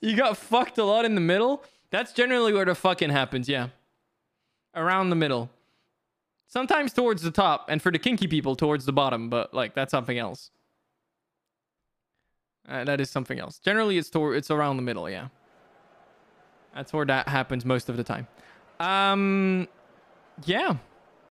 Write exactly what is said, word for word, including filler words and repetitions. You got fucked a lot in the middle? That's generally where the fucking happens, yeah. Around the middle. Sometimes towards the top, and for the kinky people, towards the bottom, but, like, that's something else. Uh, that is something else. Generally, it's to it's around the middle, yeah. That's where that happens most of the time. Um, yeah.